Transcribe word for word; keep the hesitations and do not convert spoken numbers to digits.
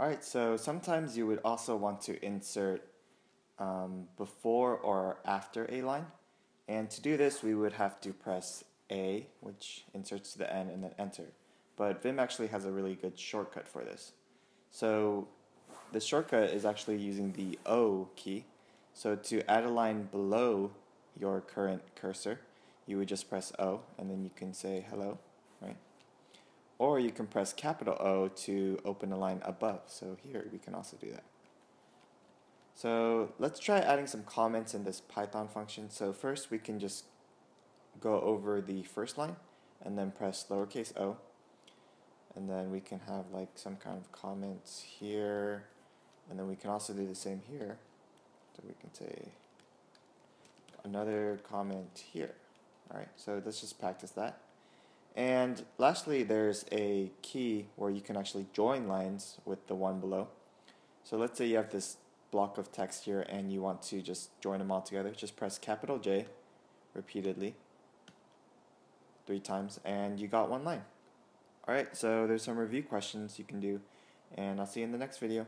Alright, so sometimes you would also want to insert um, before or after a line. And to do this, we would have to press A, which inserts to the end, and then enter. But Vim actually has a really good shortcut for this. So the shortcut is actually using the O key. So to add a line below your current cursor, you would just press O, and then you can say hello, right? Or you can press capital O to open a line above. So here we can also do that. So let's try adding some comments in this Python function. So first we can just go over the first line and then press lowercase o. And then we can have like some kind of comments here. And then we can also do the same here. So we can say another comment here. Alright, so let's just practice that. And lastly, there's a key where you can actually join lines with the one below. So let's say you have this block of text here and you want to just join them all together. Just press capital J repeatedly three times and you got one line. Alright, so there's some review questions you can do, and I'll see you in the next video.